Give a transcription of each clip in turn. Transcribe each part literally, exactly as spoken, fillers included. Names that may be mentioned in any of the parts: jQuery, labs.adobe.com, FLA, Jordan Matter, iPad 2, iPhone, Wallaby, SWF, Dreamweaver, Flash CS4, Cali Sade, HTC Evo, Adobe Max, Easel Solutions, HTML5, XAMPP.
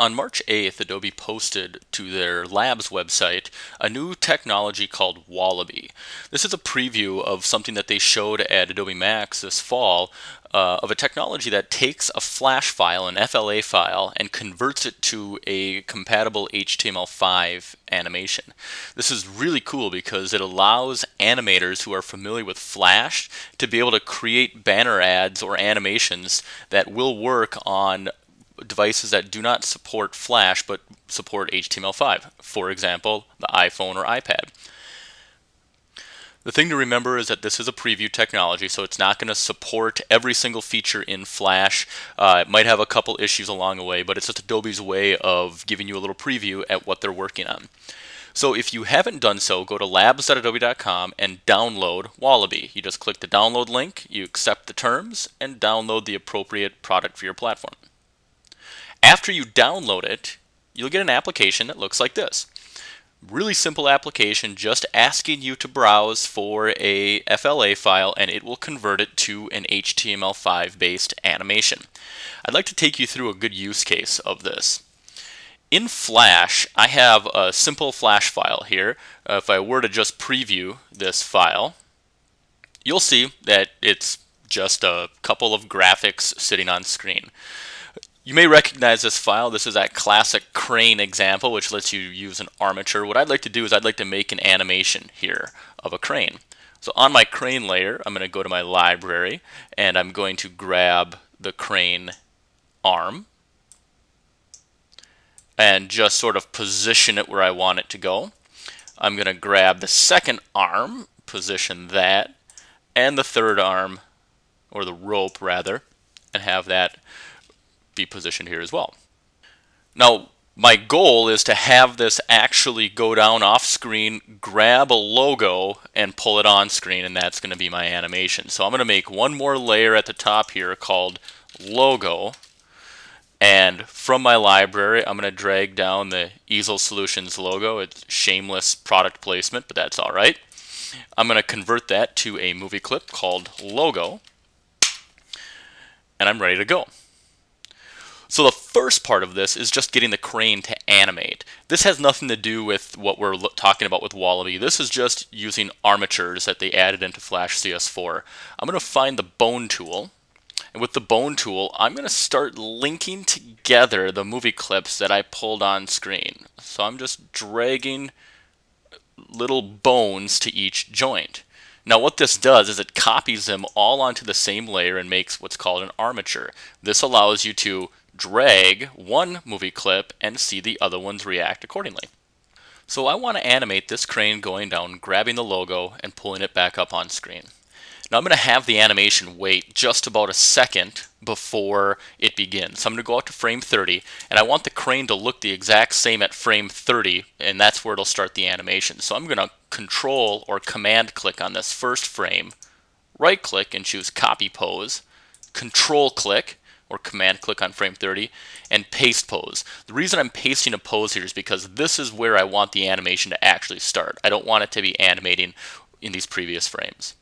On March eighth, Adobe posted to their Labs website a new technology called Wallaby. This is a preview of something that they showed at Adobe Max this fall, uh, of a technology that takes a Flash file, an F L A file, and converts it to a compatible H T M L five animation. This is really cool because it allows animators who are familiar with Flash to be able to create banner ads or animations that will work on devices that do not support Flash but support H T M L five, for example, the iPhone or iPad. The thing to remember is that this is a preview technology, so it's not going to support every single feature in Flash. Uh, it might have a couple issues along the way, but it's just Adobe's way of giving you a little preview at what they're working on. So if you haven't done so, go to labs dot adobe dot com and download Wallaby. You just click the download link, you accept the terms, and download the appropriate product for your platform. After you download it, you'll get an application that looks like this. Really simple application, just asking you to browse for a F L A file, and it will convert it to an H T M L five based animation. I'd like to take you through a good use case of this. In Flash, I have a simple Flash file here. Uh, if I were to just preview this file, you'll see that it's just a couple of graphics sitting on screen. You may recognize this file. This is that classic crane example, which lets you use an armature. What I'd like to do is I'd like to make an animation here of a crane. So on my crane layer, I'm going to go to my library, and I'm going to grab the crane arm and just sort of position it where I want it to go. I'm going to grab the second arm, position that, and the third arm, or the rope rather, and have that be positioned here as well. Now, my goal is to have this actually go down off screen, grab a logo, and pull it on screen, and that's going to be my animation. So I'm going to make one more layer at the top here called logo, and from my library, I'm going to drag down the Easel Solutions logo. It's shameless product placement, but that's all right. I'm going to convert that to a movie clip called logo, and I'm ready to go. So the first part of this is just getting the crane to animate. This has nothing to do with what we're talking about with Wallaby. This is just using armatures that they added into Flash C S four. I'm going to find the bone tool, and with the bone tool, I'm going to start linking together the movie clips that I pulled on screen. So I'm just dragging little bones to each joint. Now what this does is it copies them all onto the same layer and makes what's called an armature. This allows you to drag one movie clip and see the other ones react accordingly. So I want to animate this crane going down, grabbing the logo, and pulling it back up on screen. Now I'm going to have the animation wait just about a second before it begins. So I'm going to go out to frame thirty, and I want the crane to look the exact same at frame thirty, and that's where it'll start the animation. So I'm going to control or command click on this first frame, right click and choose copy pose, control click, or command click on frame thirty, and paste pose. The reason I'm pasting a pose here is because this is where I want the animation to actually start. I don't want it to be animating in these previous frames.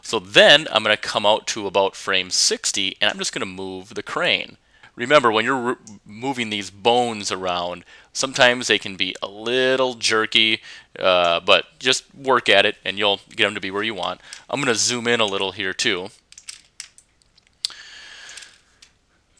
So then I'm going to come out to about frame sixty, and I'm just going to move the crane. Remember, when you're moving these bones around, sometimes they can be a little jerky, uh, but just work at it and you'll get them to be where you want. I'm going to zoom in a little here too.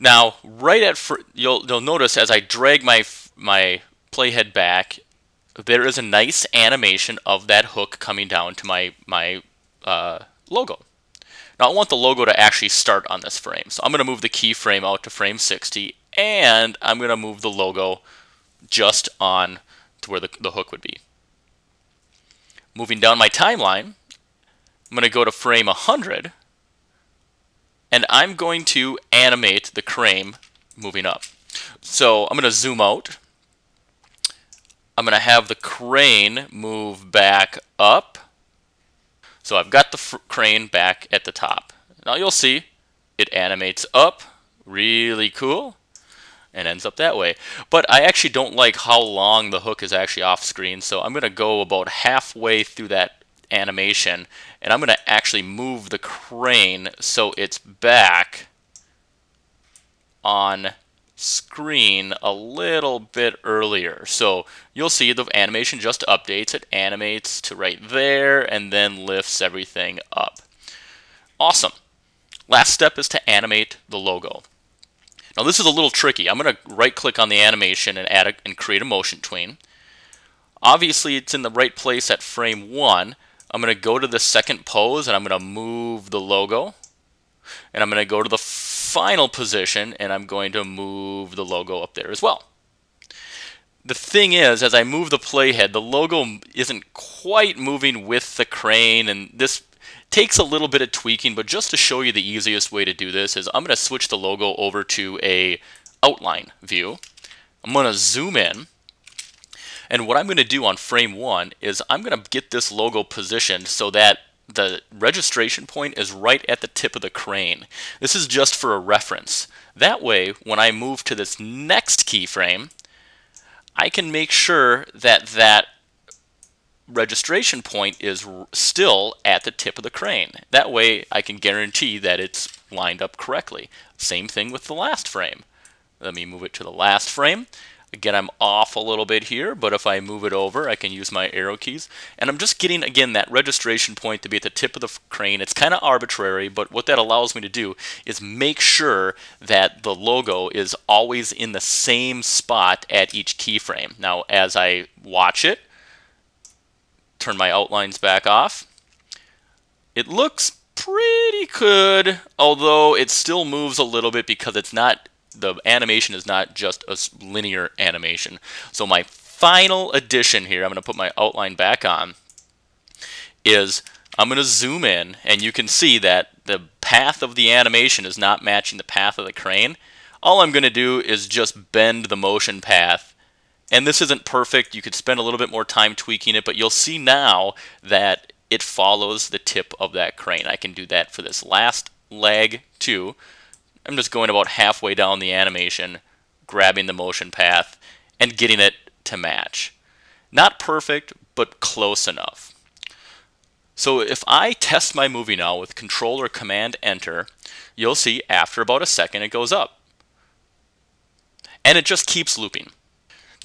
Now, right at fr you'll, you'll notice as I drag my my playhead back, there is a nice animation of that hook coming down to my my uh, logo. Now, I want the logo to actually start on this frame, so I'm going to move the keyframe out to frame sixty, and I'm going to move the logo just on to where the, the hook would be. Moving down my timeline, I'm going to go to frame one hundred. And I'm going to animate the crane moving up. So I'm going to zoom out. I'm going to have the crane move back up. So I've got the crane back at the top. Now you'll see it animates up, really cool, and ends up that way. But I actually don't like how long the hook is actually off screen, so I'm going to go about halfway through that animation, and I'm going to actually move the crane so it's back on screen a little bit earlier. So you'll see the animation just updates. It animates to right there and then lifts everything up. Awesome. Last step is to animate the logo. Now this is a little tricky. I'm going to right click on the animation and add a, and create a motion tween. Obviously it's in the right place at frame one. I'm going to go to the second pose and I'm going to move the logo, and I'm going to go to the final position and I'm going to move the logo up there as well. The thing is, as I move the playhead, the logo isn't quite moving with the crane, and this takes a little bit of tweaking, but just to show you the easiest way to do this is I'm going to switch the logo over to a outline view. I'm going to zoom in, and what I'm going to do on frame one is I'm going to get this logo positioned so that the registration point is right at the tip of the crane. This is just for a reference. That way, when I move to this next keyframe, I can make sure that that registration point is still at the tip of the crane. That way I can guarantee that it's lined up correctly. Same thing with the last frame. Let me move it to the last frame. Again, I'm off a little bit here, but if I move it over, I can use my arrow keys. And I'm just getting, again, that registration point to be at the tip of the crane. It's kind of arbitrary, but what that allows me to do is make sure that the logo is always in the same spot at each keyframe. Now, as I watch it, turn my outlines back off, it looks pretty good, although it still moves a little bit because it's not... the animation is not just a linear animation. So my final addition here, I'm going to put my outline back on, is I'm going to zoom in, and you can see that the path of the animation is not matching the path of the crane. All I'm going to do is just bend the motion path. And this isn't perfect. You could spend a little bit more time tweaking it, but you'll see now that it follows the tip of that crane. I can do that for this last leg too. I'm just going about halfway down the animation, grabbing the motion path, and getting it to match. Not perfect, but close enough. So if I test my movie now with Control or Command Enter, you'll see after about a second it goes up. And it just keeps looping.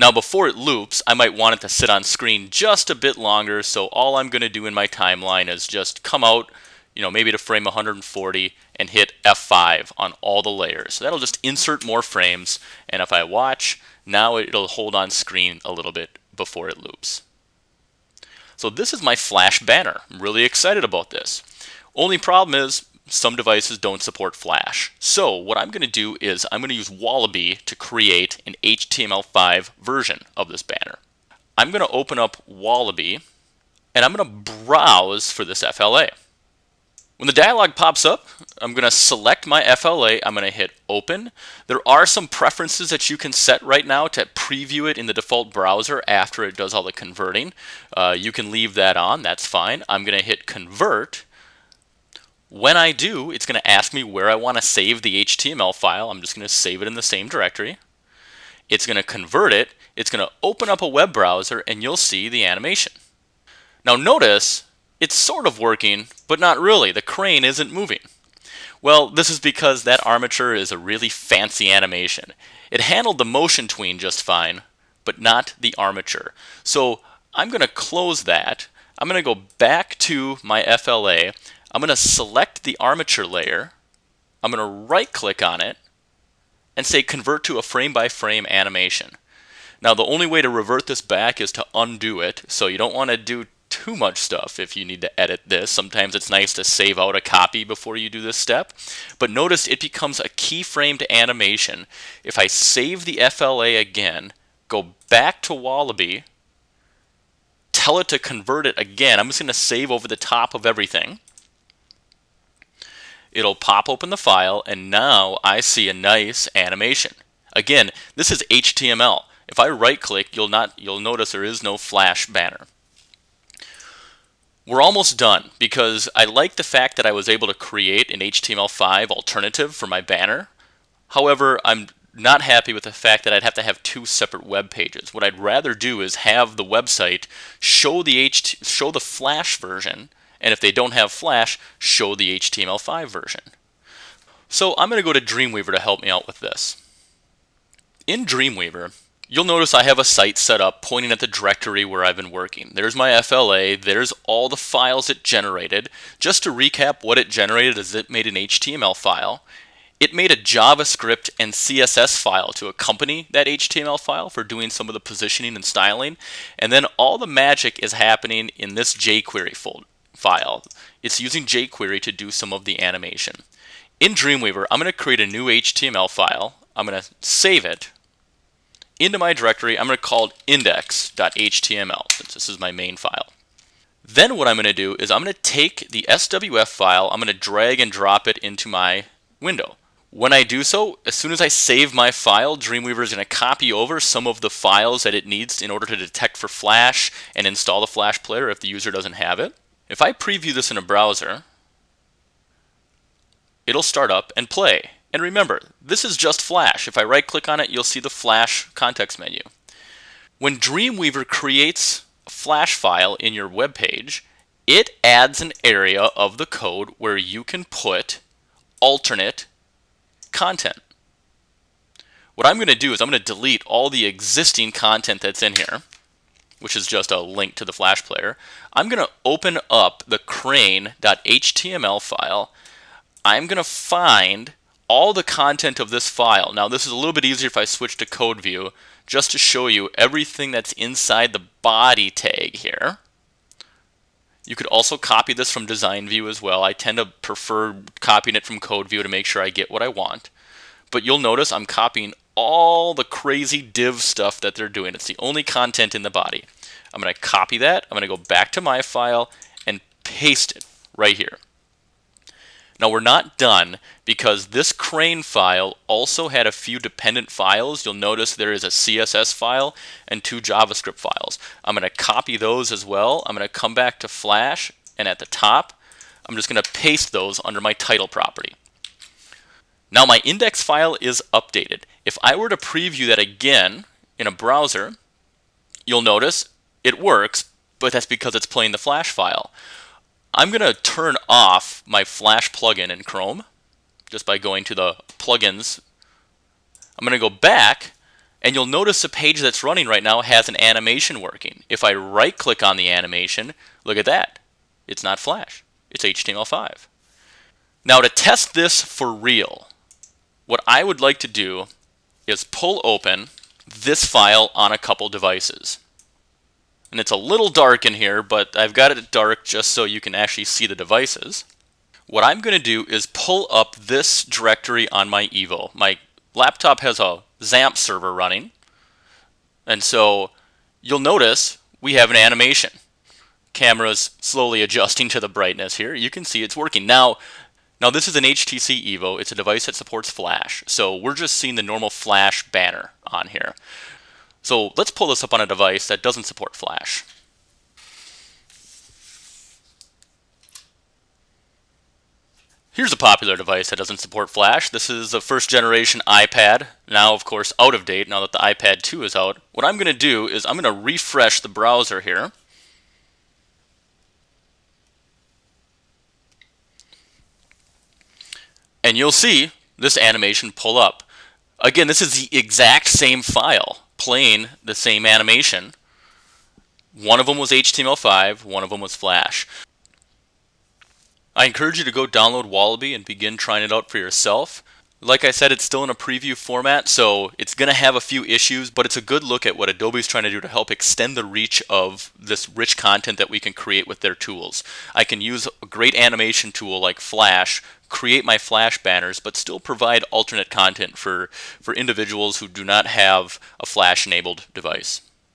Now before it loops, I might want it to sit on screen just a bit longer, so all I'm going to do in my timeline is just come out, you know, maybe to frame one hundred forty and hit F five on all the layers. So that'll just insert more frames, and if I watch, now it'll hold on screen a little bit before it loops. So this is my Flash banner. I'm really excited about this. Only problem is some devices don't support Flash. So what I'm going to do is I'm going to use Wallaby to create an H T M L five version of this banner. I'm going to open up Wallaby, and I'm going to browse for this F L A. When the dialog pops up, I'm going to select my F L A. I'm going to hit open. There are some preferences that you can set right now to preview it in the default browser after it does all the converting. Uh, you can leave that on. That's fine. I'm going to hit convert. When I do, it's going to ask me where I want to save the H T M L file. I'm just going to save it in the same directory. It's going to convert it. It's going to open up a web browser, and you'll see the animation. Now notice, it's sort of working, but not really. The crane isn't moving. Well, this is because that armature is a really fancy animation. It handled the motion tween just fine, but not the armature. So I'm going to close that. I'm going to go back to my F L A. I'm going to select the armature layer. I'm going to right-click on it and say convert to a frame-by-frame animation. Now, the only way to revert this back is to undo it, so you don't want to do too much stuff if you need to edit this. Sometimes it's nice to save out a copy before you do this step. But notice it becomes a keyframed animation. If I save the F L A again, go back to Wallaby, tell it to convert it again. I'm just going to save over the top of everything. It'll pop open the file, and now I see a nice animation. Again, this is H T M L. If I right-click, you'll not you'll notice there is no Flash banner. We're almost done because I like the fact that I was able to create an H T M L five alternative for my banner. However, I'm not happy with the fact that I'd have to have two separate web pages. What I'd rather do is have the website show the H T show the Flash version, and if they don't have Flash, show the H T M L five version. So I'm going to go to Dreamweaver to help me out with this. In Dreamweaver, you'll notice I have a site set up pointing at the directory where I've been working. There's my F L A, there's all the files it generated. Just to recap what it generated is it made an H T M L file. It made a JavaScript and C S S file to accompany that H T M L file for doing some of the positioning and styling. And then all the magic is happening in this jQuery folder file. It's using jQuery to do some of the animation. In Dreamweaver, I'm going to create a new H T M L file. I'm going to save it into my directory. I'm going to call it index dot H T M L since this is my main file. Then what I'm going to do is I'm going to take the S W F file, I'm going to drag and drop it into my window. When I do so, as soon as I save my file, Dreamweaver is going to copy over some of the files that it needs in order to detect for Flash and install the Flash player if the user doesn't have it. If I preview this in a browser, it'll start up and play. And remember, this is just Flash. If I right-click on it, you'll see the Flash context menu. When Dreamweaver creates a Flash file in your web page, it adds an area of the code where you can put alternate content. What I'm going to do is I'm going to delete all the existing content that's in here, which is just a link to the Flash player. I'm going to open up the crane dot H T M L file. I'm going to find all the content of this file. Now this is a little bit easier if I switch to code view just to show you everything that's inside the body tag here. You could also copy this from design view as well. I tend to prefer copying it from code view to make sure I get what I want. But you'll notice I'm copying all the crazy div stuff that they're doing. It's the only content in the body. I'm going to copy that. I'm going to go back to my file and paste it right here. Now we're not done because this crane file also had a few dependent files. You'll notice there is a C S S file and two JavaScript files. I'm going to copy those as well. I'm going to come back to Flash and at the top I'm just going to paste those under my title property. Now my index file is updated. If I were to preview that again in a browser, you'll notice it works, but that's because it's playing the Flash file. I'm going to turn off my Flash plugin in Chrome just by going to the plugins. I'm going to go back and you'll notice the page that's running right now has an animation working. If I right click on the animation, look at that. It's not Flash. It's H T M L five. Now to test this for real, what I would like to do is pull open this file on a couple devices. And it's a little dark in here, but I've got it dark just so you can actually see the devices. What I'm going to do is pull up this directory on my Evo. My laptop has a XAMPP server running, and so you'll notice we have an animation. Camera's slowly adjusting to the brightness here. You can see it's working. Now, now this is an H T C Evo. It's a device that supports Flash, so we're just seeing the normal Flash banner on here. So let's pull this up on a device that doesn't support Flash. Here's a popular device that doesn't support Flash. This is the first generation iPad, now of course out of date now that the iPad two is out. What I'm going to do is I'm going to refresh the browser here. And you'll see this animation pull up. Again, this is the exact same file, playing the same animation. One of them was H T M L five, one of them was Flash. I encourage you to go download Wallaby and begin trying it out for yourself. Like I said, it's still in a preview format, so it's going to have a few issues, but it's a good look at what Adobe's trying to do to help extend the reach of this rich content that we can create with their tools. I can use a great animation tool like Flash, create my Flash banners, but still provide alternate content for, for individuals who do not have a Flash-enabled device.